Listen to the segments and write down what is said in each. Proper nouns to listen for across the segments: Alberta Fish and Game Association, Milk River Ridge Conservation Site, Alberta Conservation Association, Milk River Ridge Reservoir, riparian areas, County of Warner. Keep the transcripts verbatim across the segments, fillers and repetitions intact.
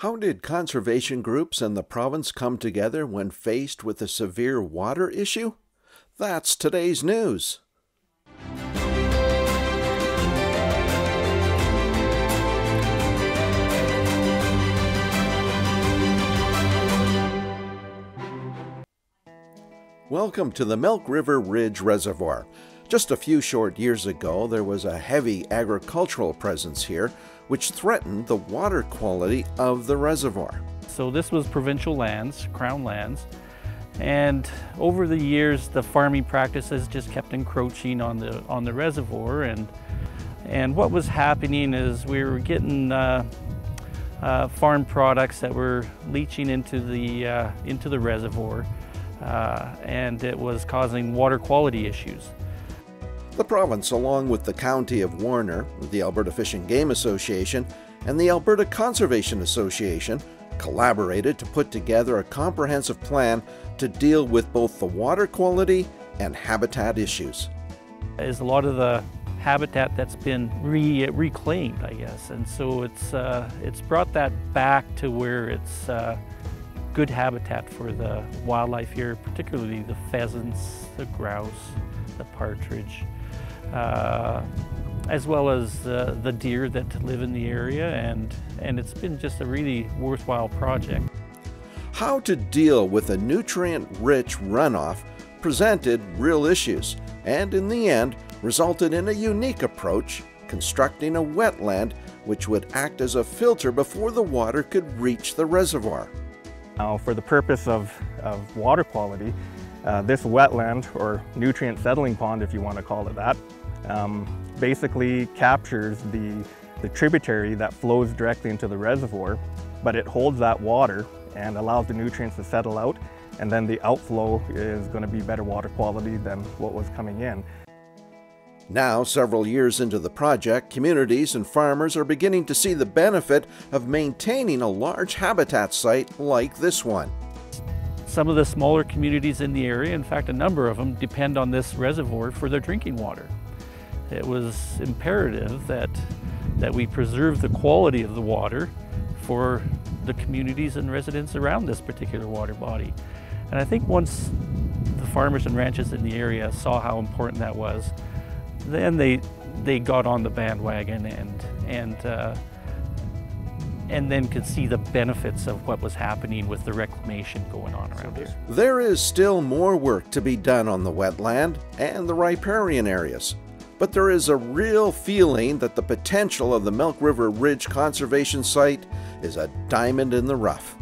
How did conservation groups and the province come together when faced with a severe water issue? That's today's news. Welcome to the Milk River Ridge Reservoir. Just a few short years ago, there was a heavy agricultural presence here, which threatened the water quality of the reservoir. So this was provincial lands, crown lands, and over the years, the farming practices just kept encroaching on the on the reservoir, and and what was happening is we were getting uh, uh, farm products that were leaching into the uh, into the reservoir, uh, and it was causing water quality issues. The province, along with the County of Warner, the Alberta Fish and Game Association, and the Alberta Conservation Association, collaborated to put together a comprehensive plan to deal with both the water quality and habitat issues. There's a lot of the habitat that's been re reclaimed, I guess, and so it's uh, it's brought that back to where it's uh, good habitat for the wildlife here, particularly the pheasants, the grouse, the partridge, Uh, as well as uh, the deer that live in the area, and, and it's been just a really worthwhile project. How to deal with a nutrient-rich runoff presented real issues, and in the end resulted in a unique approach, constructing a wetland which would act as a filter before the water could reach the reservoir. Now, for the purpose of, of water quality, Uh, this wetland, or nutrient settling pond if you want to call it that, um, basically captures the, the tributary that flows directly into the reservoir, but it holds that water and allows the nutrients to settle out, and then the outflow is going to be better water quality than what was coming in. Now, several years into the project, communities and farmers are beginning to see the benefit of maintaining a large habitat site like this one. Some of the smaller communities in the area, in fact a number of them, depend on this reservoir for their drinking water. It was imperative that, that we preserve the quality of the water for the communities and residents around this particular water body. And I think once the farmers and ranchers in the area saw how important that was, then they, they got on the bandwagon and, and uh, and then could see the benefits of what was happening with the reclamation going on around here. There is still more work to be done on the wetland and the riparian areas, but there is a real feeling that the potential of the Milk River Ridge Conservation Site is a diamond in the rough.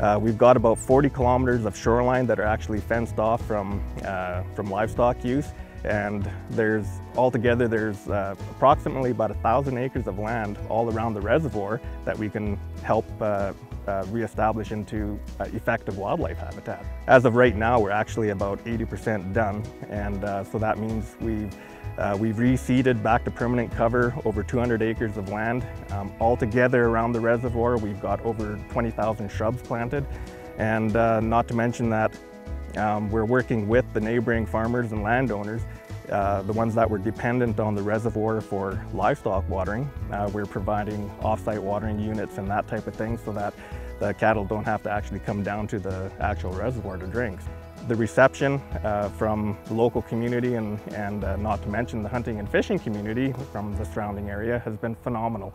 Uh, we've got about forty kilometers of shoreline that are actually fenced off from, uh, from livestock use, and there's altogether there's uh, approximately about a thousand acres of land all around the reservoir that we can help uh, uh, reestablish into uh, effective wildlife habitat. As of right now, we're actually about eighty percent done, and uh, so that means we've uh, we've reseeded back to permanent cover over two hundred acres of land. Um, altogether around the reservoir, we've got over twenty thousand shrubs planted, and uh, not to mention that Um, we're working with the neighboring farmers and landowners, uh, the ones that were dependent on the reservoir for livestock watering. Uh, we're providing off-site watering units and that type of thing so that the cattle don't have to actually come down to the actual reservoir to drink. The reception uh, from the local community and, and uh, not to mention the hunting and fishing community from the surrounding area has been phenomenal.